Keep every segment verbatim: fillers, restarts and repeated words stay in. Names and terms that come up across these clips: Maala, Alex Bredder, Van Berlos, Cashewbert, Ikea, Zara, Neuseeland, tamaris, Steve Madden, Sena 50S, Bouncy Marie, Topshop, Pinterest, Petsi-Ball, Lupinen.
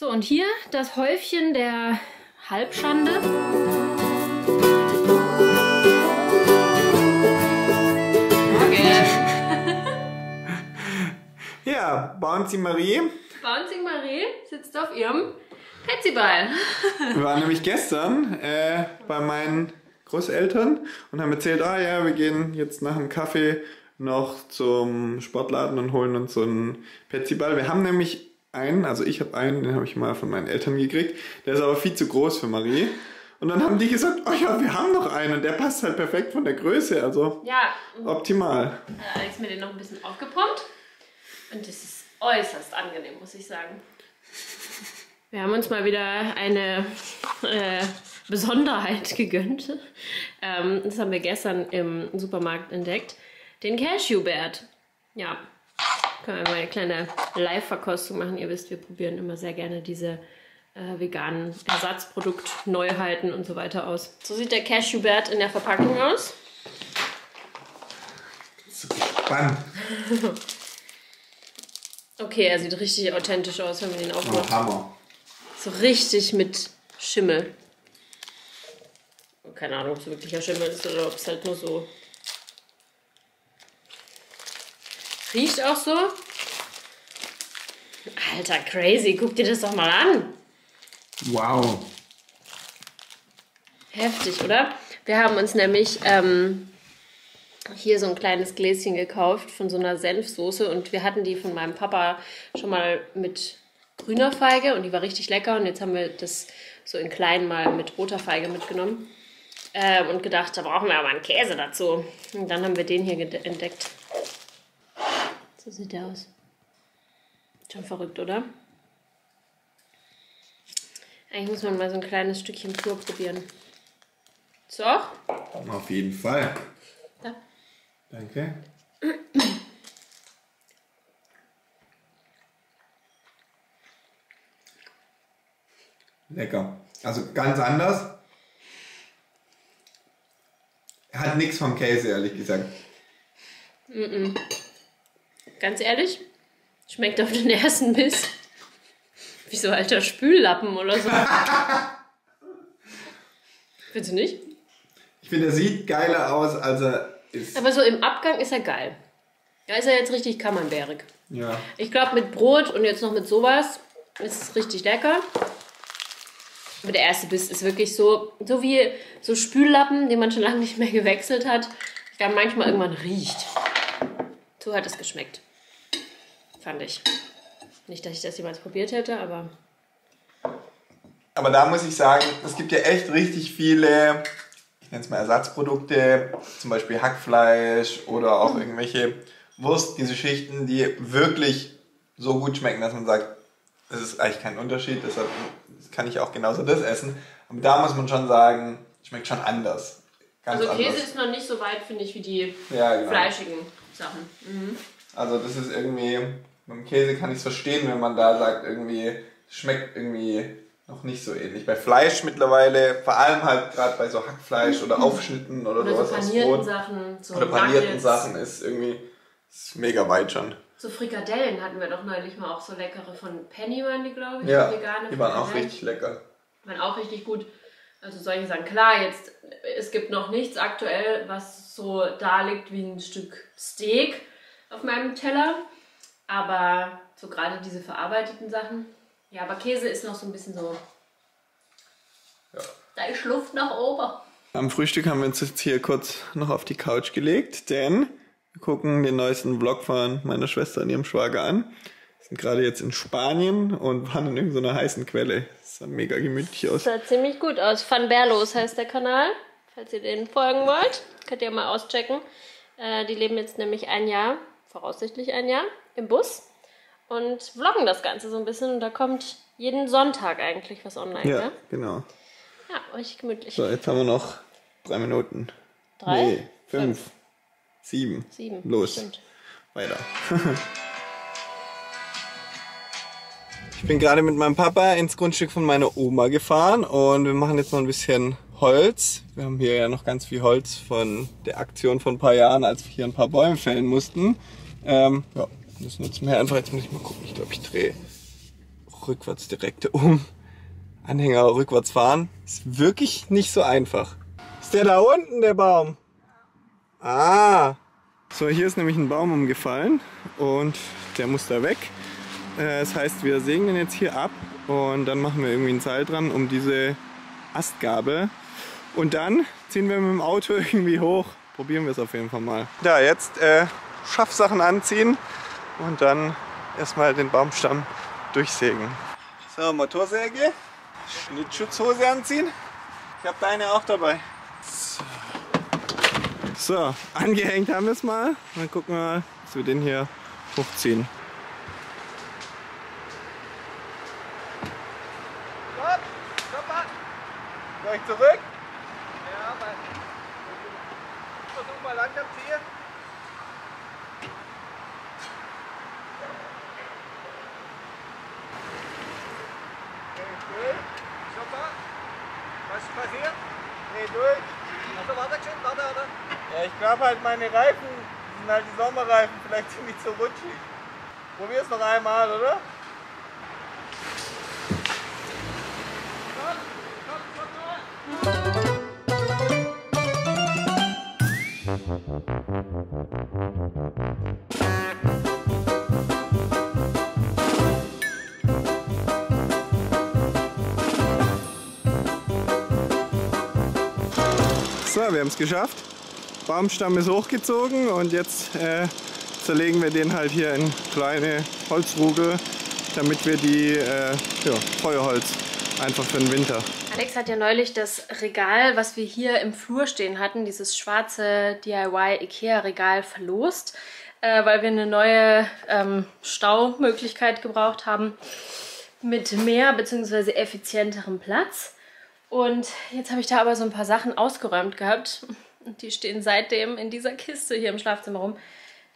So, und hier das Häufchen der Halbschande. Okay. Ja, Bouncy Marie. Bouncy Marie sitzt auf ihrem Petsi-Ball. Wir waren nämlich gestern äh, bei meinen Großeltern und haben erzählt, ah ja, wir gehen jetzt nach dem Kaffee noch zum Sportladen und holen uns so einen Petsi-Ball. Wir haben nämlich einen, also ich habe einen, den habe ich mal von meinen Eltern gekriegt, der ist aber viel zu groß für Marie. Und dann haben die gesagt, oh ja, wir haben noch einen und der passt halt perfekt von der Größe, also ja, optimal. Ja, Alex mir den noch ein bisschen aufgepumpt und das ist äußerst angenehm, muss ich sagen. Wir haben uns mal wieder eine äh, Besonderheit gegönnt. Ähm, das haben wir gestern im Supermarkt entdeckt. Den Cashewbert. Ja, können wir mal eine kleine Live-Verkostung machen. Ihr wisst, wir probieren immer sehr gerne diese äh, veganen Ersatzprodukt-Neuheiten und so weiter aus. So sieht der Cashewbert in der Verpackung aus. So spannend. Okay, er sieht richtig authentisch aus, wenn wir den aufmachen. Oh, Hammer. So richtig mit Schimmel. Keine Ahnung, ob es wirklicher Schimmel ist oder ob es halt nur so... Riecht auch so. Alter, crazy. Guck dir das doch mal an. Wow. Heftig, oder? Wir haben uns nämlich ähm, hier so ein kleines Gläschen gekauft von so einer Senfsoße. Und wir hatten die von meinem Papa schon mal mit grüner Feige. Und die war richtig lecker. Und jetzt haben wir das so in klein mal mit roter Feige mitgenommen. Ähm, und gedacht, da brauchen wir aber einen Käse dazu. Und dann haben wir den hier entdeckt. So sieht der aus. Schon verrückt, oder? Eigentlich muss man mal so ein kleines Stückchen pur probieren. So? Auf jeden Fall. Da. Danke. Lecker. Also ganz anders. Er hat nichts vom Käse, ehrlich gesagt. Mm-mm. Ganz ehrlich, schmeckt auf den ersten Biss wie so alter Spüllappen oder so. Findest du nicht? Ich finde, er sieht geiler aus, als er ist. Aber so im Abgang ist er geil. Da ist er jetzt richtig camembertig. Ja. Ich glaube, mit Brot und jetzt noch mit sowas ist es richtig lecker. Aber der erste Biss ist wirklich so, so wie so Spüllappen, den man schon lange nicht mehr gewechselt hat, der manchmal irgendwann riecht. So hat es geschmeckt. Fand ich. Nicht, dass ich das jemals probiert hätte, aber... Aber da muss ich sagen, es gibt ja echt richtig viele, ich nenne es mal Ersatzprodukte, zum Beispiel Hackfleisch oder auch irgendwelche Wurst, diese Schichten, die wirklich so gut schmecken, dass man sagt, es ist eigentlich kein Unterschied, deshalb kann ich auch genauso das essen. Aber da muss man schon sagen, schmeckt schon anders. Ganz also Käse anders. Ist noch nicht so weit, finde ich, wie die ja, genau. fleischigen Sachen. Mhm. Also das ist irgendwie, mit dem Käse kann ich es verstehen, wenn man da sagt, irgendwie schmeckt irgendwie noch nicht so ähnlich. Bei Fleisch mittlerweile, vor allem halt gerade bei so Hackfleisch oder Aufschnitten oder, oder sowas. So panierten Sachen, so oder panierten Nuggets. Sachen ist irgendwie ist mega weit schon. So Frikadellen hatten wir doch neulich mal auch so leckere von Penny waren die, glaube ich. Ja, vegane die waren auch richtig lecker. Die waren auch richtig gut. Also solche Sachen, klar, jetzt, es gibt noch nichts aktuell, was so da liegt wie ein Stück Steak auf meinem Teller, aber so gerade diese verarbeiteten Sachen, ja, aber Käse ist noch so ein bisschen so, ja. Da ist Luft nach oben. Am Frühstück haben wir uns jetzt hier kurz noch auf die Couch gelegt, denn wir gucken den neuesten Vlog von meiner Schwester und ihrem Schwager an. Wir sind gerade jetzt in Spanien und waren in irgendeiner heißen Quelle. Das sah mega gemütlich aus. Das sah ziemlich gut aus. Van Berlos heißt der Kanal. Falls ihr denen folgen wollt, könnt ihr mal auschecken. Äh, die leben jetzt nämlich ein Jahr, voraussichtlich ein Jahr, im Bus und vloggen das Ganze so ein bisschen. Und da kommt jeden Sonntag eigentlich was online. Ja, ja? Genau. Ja, richtig gemütlich. So, jetzt haben wir noch drei Minuten. Drei? Nee, fünf. fünf. Sieben. Sieben. Los. Stimmt. Weiter. Ich bin gerade mit meinem Papa ins Grundstück von meiner Oma gefahren und wir machen jetzt noch ein bisschen Holz. Wir haben hier ja noch ganz viel Holz von der Aktion von ein paar Jahren, als wir hier ein paar Bäume fällen mussten. Ähm, ja, das nutzen wir einfach. Jetzt muss ich mal gucken, ich glaube ich drehe auch rückwärts direkte um. Anhänger rückwärts fahren. Ist wirklich nicht so einfach. Ist der da unten, der Baum? Ah! So, hier ist nämlich ein Baum umgefallen und der muss da weg. Das heißt, wir sägen den jetzt hier ab und dann machen wir irgendwie ein Seil dran um diese Astgabel. Und dann ziehen wir mit dem Auto irgendwie hoch. Probieren wir es auf jeden Fall mal. Ja, jetzt äh, Schaffsachen anziehen und dann erstmal den Baumstamm durchsägen. So, Motorsäge, Schnittschutzhose anziehen. Ich habe deine auch dabei. So. So, angehängt haben wir es mal. Dann gucken wir mal, dass wir den hier hochziehen. Stopp! Stopp an! Soll ich zurück? Ja, aber ich versuch mal langsam ziehen. Okay, stopp an. Was ist passiert? Nee, durch. Also warte schon, warte, warte. Ja, ich glaube halt, meine Reifen sind halt die Sommerreifen, vielleicht sind die zu rutschig. Probier's noch einmal, oder? So, wir haben es geschafft. Baumstamm ist hochgezogen und jetzt äh, zerlegen wir den halt hier in kleine Holzrugel, damit wir die äh, ja, Feuerholz einfach für den Winter. Alex hat ja neulich das Regal, was wir hier im Flur stehen hatten, dieses schwarze D I Y-Ikea-Regal verlost, äh, weil wir eine neue ähm, Staumöglichkeit gebraucht haben mit mehr bzw. effizienterem Platz. Und jetzt habe ich da aber so ein paar Sachen ausgeräumt gehabt. Und die stehen seitdem in dieser Kiste hier im Schlafzimmer rum.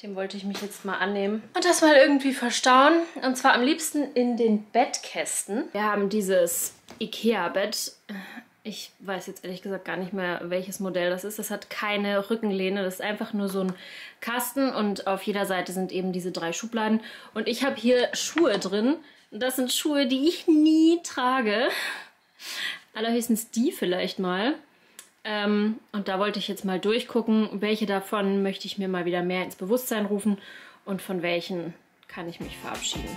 Dem wollte ich mich jetzt mal annehmen. Und das mal irgendwie verstauen. Und zwar am liebsten in den Bettkästen. Wir haben dieses Ikea-Bett. Ich weiß jetzt ehrlich gesagt gar nicht mehr, welches Modell das ist. Das hat keine Rückenlehne. Das ist einfach nur so ein Kasten. Und auf jeder Seite sind eben diese drei Schubladen. Und ich habe hier Schuhe drin. Und das sind Schuhe, die ich nie trage. Allerhöchstens die vielleicht mal. Ähm, und da wollte ich jetzt mal durchgucken, welche davon möchte ich mir mal wieder mehr ins Bewusstsein rufen und von welchen kann ich mich verabschieden.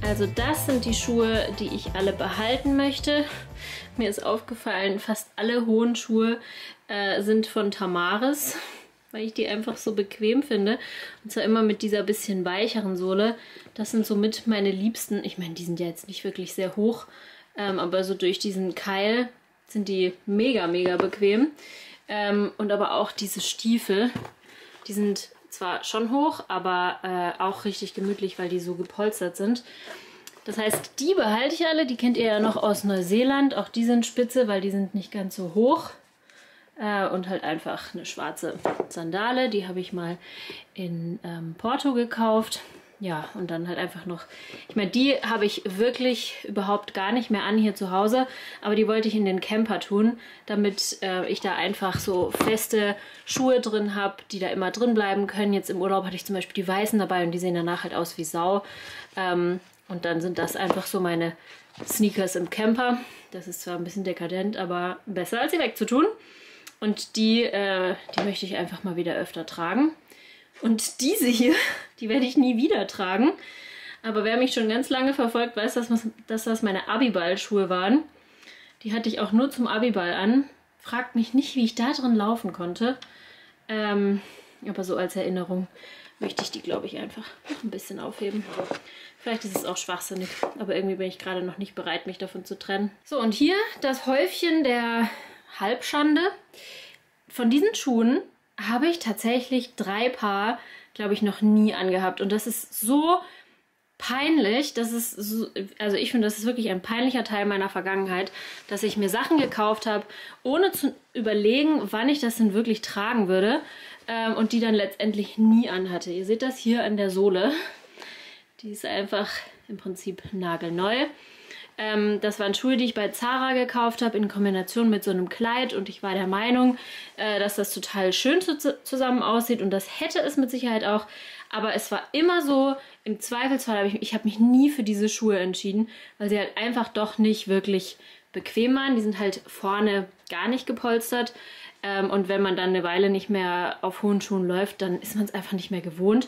Also das sind die Schuhe, die ich alle behalten möchte. Mir ist aufgefallen, fast alle hohen Schuhe äh, sind von Tamaris, weil ich die einfach so bequem finde. Und zwar immer mit dieser bisschen weicheren Sohle. Das sind somit meine liebsten. Ich meine, die sind ja jetzt nicht wirklich sehr hoch, ähm, aber so durch diesen Keil sind die mega, mega bequem. Ähm, und aber auch diese Stiefel, die sind zwar schon hoch, aber äh, auch richtig gemütlich, weil die so gepolstert sind. Das heißt, die behalte ich alle. Die kennt ihr ja noch aus Neuseeland. Auch die sind spitze, weil die sind nicht ganz so hoch. Äh, und halt einfach eine schwarze Sandale. Die habe ich mal in ähm, Porto gekauft. Ja, und dann halt einfach noch... Ich meine, die habe ich wirklich überhaupt gar nicht mehr an hier zu Hause. Aber die wollte ich in den Camper tun, damit äh, ich da einfach so feste Schuhe drin habe, die da immer drin bleiben können. Jetzt im Urlaub hatte ich zum Beispiel die weißen dabei und die sehen danach halt aus wie Sau. Ähm, und dann sind das einfach so meine Sneakers im Camper. Das ist zwar ein bisschen dekadent, aber besser als sie wegzutun. Und die, äh, die möchte ich einfach mal wieder öfter tragen. Und diese hier, die werde ich nie wieder tragen. Aber wer mich schon ganz lange verfolgt, weiß, dass, dass das meine Abiball-Schuhe waren. Die hatte ich auch nur zum Abiball an. Fragt mich nicht, wie ich da drin laufen konnte. Ähm, aber so als Erinnerung möchte ich die, glaube ich, einfach noch ein bisschen aufheben. Vielleicht ist es auch schwachsinnig, aber irgendwie bin ich gerade noch nicht bereit, mich davon zu trennen. So, und hier das Häufchen der Halbschande. Von diesen Schuhen habe ich tatsächlich drei Paar, glaube ich, noch nie angehabt. Und das ist so peinlich, das ist so, also ich finde, das ist wirklich ein peinlicher Teil meiner Vergangenheit, dass ich mir Sachen gekauft habe, ohne zu überlegen, wann ich das denn wirklich tragen würde, ähm, und die dann letztendlich nie anhatte. Ihr seht das hier an der Sohle. Die ist einfach im Prinzip nagelneu. Ähm, das waren Schuhe, die ich bei Zara gekauft habe, in Kombination mit so einem Kleid. Und ich war der Meinung, äh, dass das total schön zu zusammen aussieht. Und das hätte es mit Sicherheit auch. Aber es war immer so, im Zweifelsfall, habe ich, ich habe mich nie für diese Schuhe entschieden, weil sie halt einfach doch nicht wirklich bequem waren. Die sind halt vorne gar nicht gepolstert. Ähm, und wenn man dann eine Weile nicht mehr auf hohen Schuhen läuft, dann ist man es einfach nicht mehr gewohnt.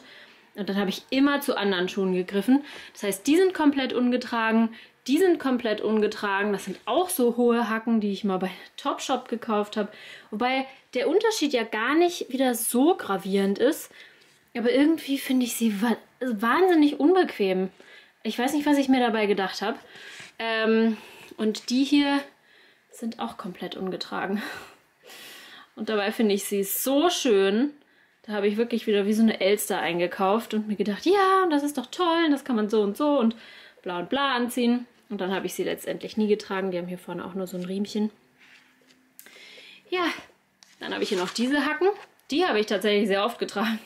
Und dann habe ich immer zu anderen Schuhen gegriffen. Das heißt, die sind komplett ungetragen. Die sind komplett ungetragen. Das sind auch so hohe Hacken, die ich mal bei Topshop gekauft habe. Wobei der Unterschied ja gar nicht wieder so gravierend ist. Aber irgendwie finde ich sie wa wahnsinnig unbequem. Ich weiß nicht, was ich mir dabei gedacht habe. Ähm, und die hier sind auch komplett ungetragen. Und dabei finde ich sie so schön. Da habe ich wirklich wieder wie so eine Elster eingekauft und mir gedacht, ja, das ist doch toll, das kann man so und so und bla und bla anziehen. Und dann habe ich sie letztendlich nie getragen. Die haben hier vorne auch nur so ein Riemchen. Ja, dann habe ich hier noch diese Hacken. Die habe ich tatsächlich sehr oft getragen.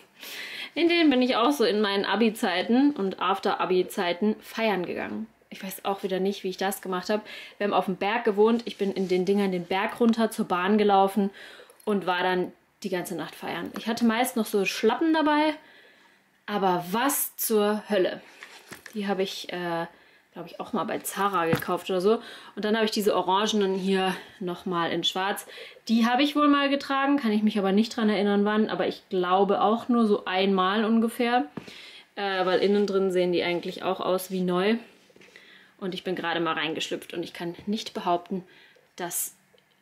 In denen bin ich auch so in meinen Abi-Zeiten und After-Abi-Zeiten feiern gegangen. Ich weiß auch wieder nicht, wie ich das gemacht habe. Wir haben auf dem Berg gewohnt. Ich bin in den Dingern den Berg runter zur Bahn gelaufen und war dann die ganze Nacht feiern. Ich hatte meist noch so Schlappen dabei, aber was zur Hölle. Die habe ich, äh, glaube ich, auch mal bei Zara gekauft oder so. Und dann habe ich diese orangenen hier nochmal in schwarz. Die habe ich wohl mal getragen, kann ich mich aber nicht dran erinnern wann, aber ich glaube auch nur so einmal ungefähr, äh, weil innen drin sehen die eigentlich auch aus wie neu. Und ich bin gerade mal reingeschlüpft und ich kann nicht behaupten, dass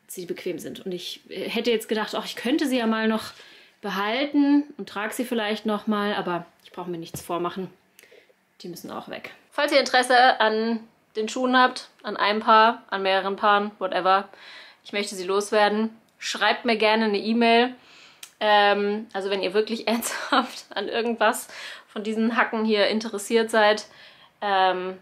sie bequem sind. Und ich hätte jetzt gedacht, ach, ich könnte sie ja mal noch behalten und trage sie vielleicht nochmal, aber ich brauche mir nichts vormachen. Die müssen auch weg. Falls ihr Interesse an den Schuhen habt, an einem Paar, an mehreren Paaren, whatever, ich möchte sie loswerden, schreibt mir gerne eine E-Mail. Ähm, also wenn ihr wirklich ernsthaft an irgendwas von diesen Hacken hier interessiert seid, ähm,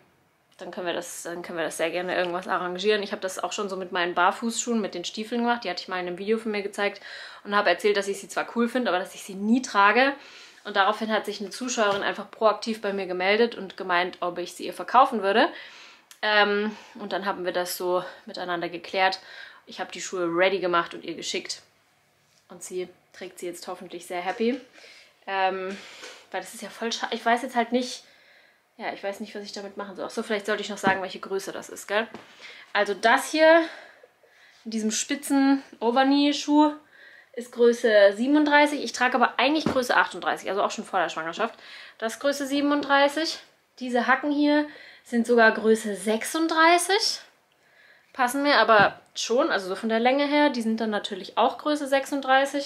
Dann können, wir das, dann können wir das sehr gerne irgendwas arrangieren. Ich habe das auch schon so mit meinen Barfußschuhen, mit den Stiefeln gemacht. Die hatte ich mal in einem Video von mir gezeigt und habe erzählt, dass ich sie zwar cool finde, aber dass ich sie nie trage. Und daraufhin hat sich eine Zuschauerin einfach proaktiv bei mir gemeldet und gemeint, ob ich sie ihr verkaufen würde. Ähm, und dann haben wir das so miteinander geklärt. Ich habe die Schuhe ready gemacht und ihr geschickt. Und sie trägt sie jetzt hoffentlich sehr happy. Ähm, weil das ist ja voll schade. Ich weiß jetzt halt nicht... Ja, ich weiß nicht, was ich damit machen soll. Achso, vielleicht sollte ich noch sagen, welche Größe das ist, gell? Also das hier, in diesem spitzen Overknee-Schuh, ist Größe siebenunddreißig. Ich trage aber eigentlich Größe achtunddreißig, also auch schon vor der Schwangerschaft. Das ist Größe siebenunddreißig. Diese Hacken hier sind sogar Größe sechsunddreißig. Passen mir aber schon, also so von der Länge her. Die sind dann natürlich auch Größe sechsunddreißig.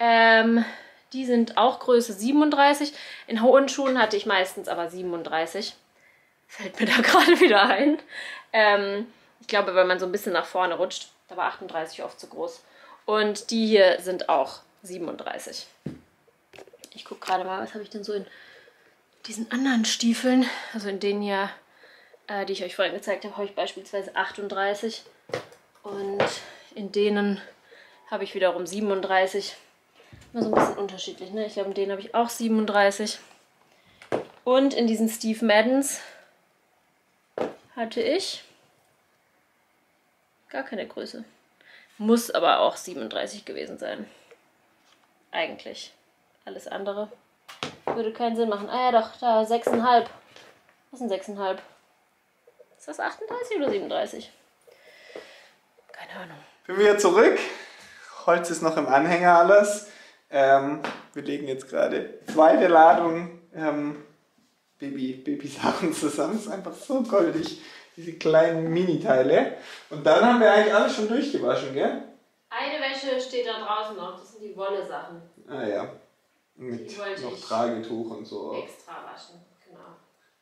Ähm... Die sind auch Größe siebenunddreißig. In hohen Schuhen hatte ich meistens aber siebenunddreißig. Fällt mir da gerade wieder ein. Ähm, ich glaube, wenn man so ein bisschen nach vorne rutscht, da war achtunddreißig oft zu groß. Und die hier sind auch siebenunddreißig. Ich gucke gerade mal, was habe ich denn so in diesen anderen Stiefeln? Also in denen hier, äh, die ich euch vorhin gezeigt habe, habe ich beispielsweise achtunddreißig. Und in denen habe ich wiederum siebenunddreißig. Immer so ein bisschen unterschiedlich, ne? Ich glaube, in denen habe ich auch siebenunddreißig. Und in diesen Steve Maddens hatte ich gar keine Größe. Muss aber auch siebenunddreißig gewesen sein. Eigentlich. Alles andere würde keinen Sinn machen. Ah ja, doch, da sechs Komma fünf. Was sind sechs Komma fünf? Ist das achtunddreißig oder siebenunddreißig? Keine Ahnung. Bin wieder zurück. Holz ist noch im Anhänger alles. Ähm, wir legen jetzt gerade zweite Ladung ähm, Baby, Babysachen zusammen. Ist einfach so goldig, diese kleinen Mini-Teile. Und dann haben wir eigentlich alles schon durchgewaschen, gell? Eine Wäsche steht da draußen noch, das sind die Wolle-Sachen. Ah ja, mit die wollte noch ich Tragetuch und so. Extra waschen, genau.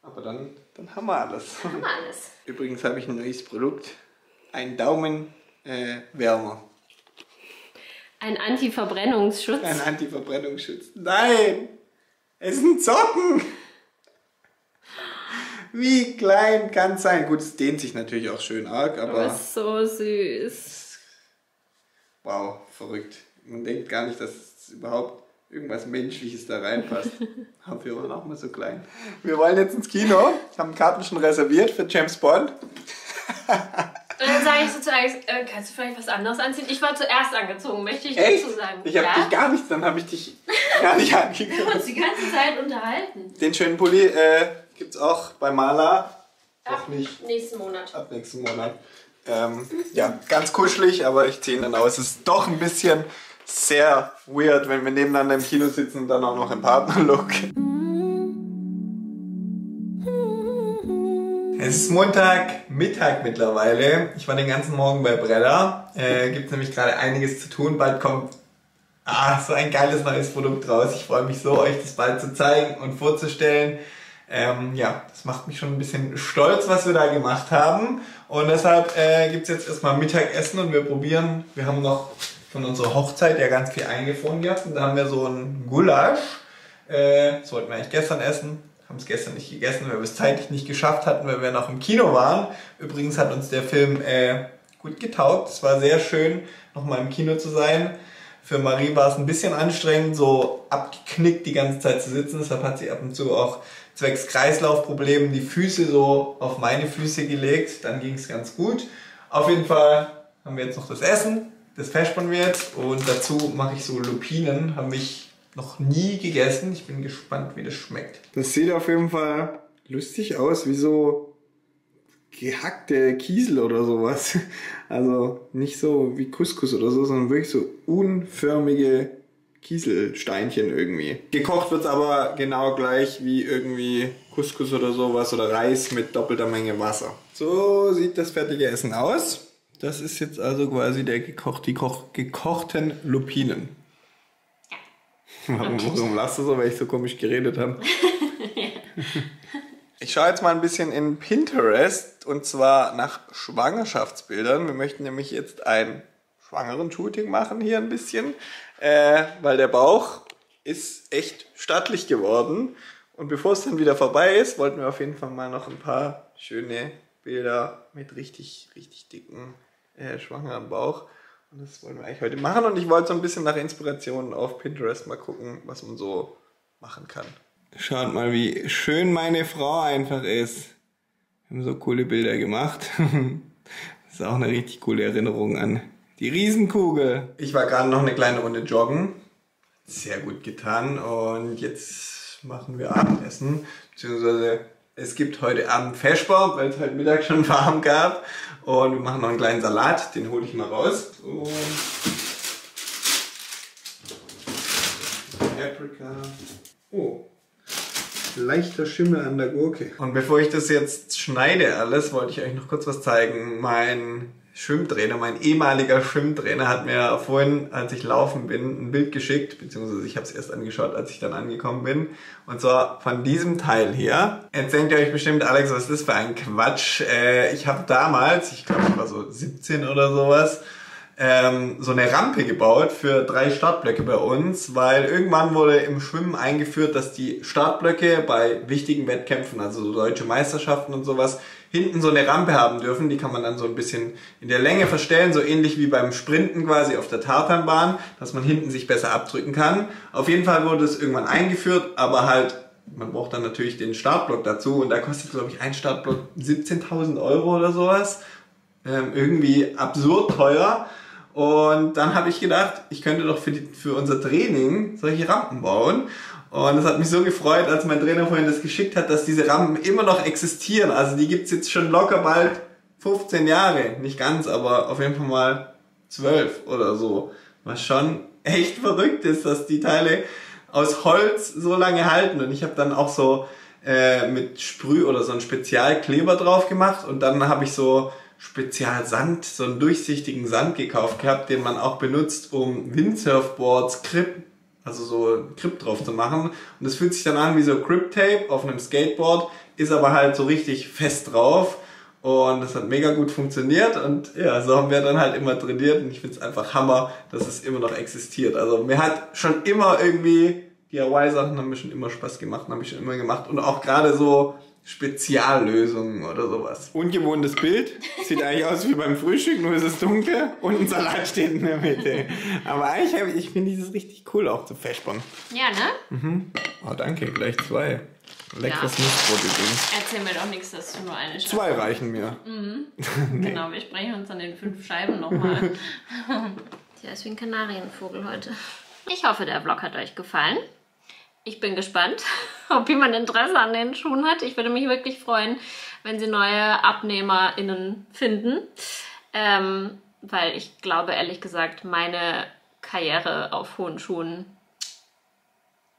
Aber dann, dann haben wir alles. Dann haben wir alles. Übrigens habe ich ein neues Produkt. Ein Daumen äh, Wärmer. Ein Anti-Verbrennungsschutz. Ein Anti-Verbrennungsschutz. Nein! Es sind Socken! Wie klein kann es sein? Gut, es dehnt sich natürlich auch schön arg, aber... Das ist so süß. Wow, verrückt. Man denkt gar nicht, dass überhaupt irgendwas Menschliches da reinpasst. Aber wir waren auch mal so klein. Wir wollen jetzt ins Kino, haben Karten schon reserviert für James Bond. Und dann sage ich so zuerst, äh, kannst du vielleicht was anderes anziehen? Ich war zuerst angezogen, möchte ich dazu sagen. Ich habe ja? dich gar nicht, dann habe ich dich gar nicht angeguckt. Wir haben uns die ganze Zeit unterhalten. Den schönen Pulli äh, gibt es auch bei Maala. Ab nicht. nächsten Monat. Ab nächsten Monat. Ähm, ja, ganz kuschelig, aber ich ziehe ihn dann aus. Es ist doch ein bisschen sehr weird, wenn wir nebeneinander im Kino sitzen und dann auch noch im Partnerlook. Es ist Montagmittag mittlerweile. Ich war den ganzen Morgen bei Breda. Äh, Gibt es nämlich gerade einiges zu tun. Bald kommt ah, so ein geiles neues Produkt raus. Ich freue mich so, euch das bald zu zeigen und vorzustellen. Ähm, ja, das macht mich schon ein bisschen stolz, was wir da gemacht haben. Und deshalb äh, gibt es jetzt erstmal Mittagessen und wir probieren. Wir haben noch von unserer Hochzeit ja ganz viel eingefroren gehabt. Und da haben wir so ein Gulasch. Äh, das wollten wir eigentlich gestern essen. Haben es gestern nicht gegessen, weil wir es zeitlich nicht geschafft hatten, weil wir noch im Kino waren. Übrigens hat uns der Film äh, gut getaugt. Es war sehr schön, nochmal im Kino zu sein. Für Marie war es ein bisschen anstrengend, so abgeknickt die ganze Zeit zu sitzen. Deshalb hat sie ab und zu auch zwecks Kreislaufproblemen die Füße so auf meine Füße gelegt. Dann ging es ganz gut. Auf jeden Fall haben wir jetzt noch das Essen. Das versparen wir jetzt. Und dazu mache ich so Lupinen. Haben mich noch nie gegessen. Ich bin gespannt, wie das schmeckt. Das sieht auf jeden Fall lustig aus, wie so gehackte Kiesel oder sowas. Also nicht so wie Couscous oder so, sondern wirklich so unförmige Kieselsteinchen irgendwie. Gekocht wird es aber genau gleich wie irgendwie Couscous oder sowas oder Reis mit doppelter Menge Wasser. So sieht das fertige Essen aus. Das ist jetzt also quasi der gekocht, die Koch, gekochten Lupinen. Warum, warum lachst du so, weil ich so komisch geredet habe? Ich schaue jetzt mal ein bisschen in Pinterest und zwar nach Schwangerschaftsbildern. Wir möchten nämlich jetzt ein Schwangeren-Shooting machen hier ein bisschen, äh, weil der Bauch ist echt stattlich geworden. Und bevor es dann wieder vorbei ist, wollten wir auf jeden Fall mal noch ein paar schöne Bilder mit richtig, richtig dicken äh, schwangeren Bauch. Das wollen wir eigentlich heute machen und ich wollte so ein bisschen nach Inspirationen auf Pinterest mal gucken, was man so machen kann. Schaut mal, wie schön meine Frau einfach ist. Wir haben so coole Bilder gemacht. Das ist auch eine richtig coole Erinnerung an die Riesenkugel. Ich war gerade noch eine kleine Runde joggen. Sehr gut getan und jetzt machen wir Abendessen. Beziehungsweise es gibt heute Abend Feschbar, weil es heute Mittag schon warm gab. Und wir machen noch einen kleinen Salat, den hole ich mal raus. So. Paprika. Oh, leichter Schimmel an der Gurke. Und bevor ich das jetzt schneide alles, wollte ich euch noch kurz was zeigen. Mein Schwimmtrainer, mein ehemaliger Schwimmtrainer hat mir vorhin, als ich laufen bin, ein Bild geschickt, beziehungsweise ich habe es erst angeschaut, als ich dann angekommen bin. Und zwar von diesem Teil hier. Jetzt denkt ihr euch bestimmt, Alex, was ist das für ein Quatsch? Äh, ich habe damals, ich glaube ich war so siebzehn oder sowas, ähm, so eine Rampe gebaut für drei Startblöcke bei uns, weil irgendwann wurde im Schwimmen eingeführt, dass die Startblöcke bei wichtigen Wettkämpfen, also so deutsche Meisterschaften und sowas, hinten so eine Rampe haben dürfen, die kann man dann so ein bisschen in der Länge verstellen, so ähnlich wie beim Sprinten quasi auf der Tartanbahn, dass man hinten sich besser abdrücken kann. Auf jeden Fall wurde es irgendwann eingeführt, aber halt, man braucht dann natürlich den Startblock dazu und da kostet, glaube ich, ein Startblock siebzehntausend Euro oder sowas. Ähm, irgendwie absurd teuer. Und dann habe ich gedacht, ich könnte doch für, die, für unser Training solche Rampen bauen. Und es hat mich so gefreut, als mein Trainer vorhin das geschickt hat, dass diese Rampen immer noch existieren. Also die gibt's jetzt schon locker bald fünfzehn Jahre. Nicht ganz, aber auf jeden Fall mal zwölf oder so. Was schon echt verrückt ist, dass die Teile aus Holz so lange halten. Und ich habe dann auch so äh, mit Sprüh oder so ein Spezialkleber drauf gemacht. Und dann habe ich so Spezialsand, so einen durchsichtigen Sand gekauft gehabt, den man auch benutzt, um Windsurfboards, Krippen, also so Grip drauf zu machen. Und es fühlt sich dann an wie so Grip-Tape auf einem Skateboard, ist aber halt so richtig fest drauf. Und das hat mega gut funktioniert und ja, so haben wir dann halt immer trainiert und ich find's einfach Hammer, dass es immer noch existiert. Also mir hat schon immer irgendwie, D I Y-Sachen haben mir schon immer Spaß gemacht, habe ich schon immer gemacht und auch gerade so Speziallösungen oder sowas. Ungewohntes Bild. Sieht eigentlich aus wie beim Frühstück, nur ist es dunkel und ein Salat steht in der Mitte. Aber eigentlich hab ich, ich finde dieses richtig cool auch zu Feschbon. Ja, ne? Mhm. Oh, danke. Gleich zwei. Leckeres ja. Nussbrot übrigens. Erzähl mir doch nichts, dass du nur eine Scheibe. Zwei reichen mir. Mhm. Nee. Genau, wir sprechen uns an den fünf Scheiben nochmal. Der ist wie ein Kanarienvogel heute. Ich hoffe, der Vlog hat euch gefallen. Ich bin gespannt, ob jemand Interesse an den Schuhen hat. Ich würde mich wirklich freuen, wenn sie neue AbnehmerInnen finden. Ähm, weil ich glaube, ehrlich gesagt, meine Karriere auf hohen Schuhen,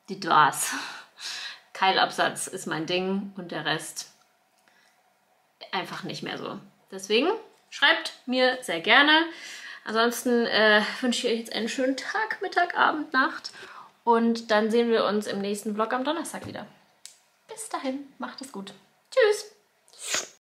die war's. Keilabsatz ist mein Ding und der Rest einfach nicht mehr so. Deswegen schreibt mir sehr gerne. Ansonsten äh, wünsche ich euch jetzt einen schönen Tag, Mittag, Abend, Nacht. Und dann sehen wir uns im nächsten Vlog am Donnerstag wieder. Bis dahin, macht es gut. Tschüss!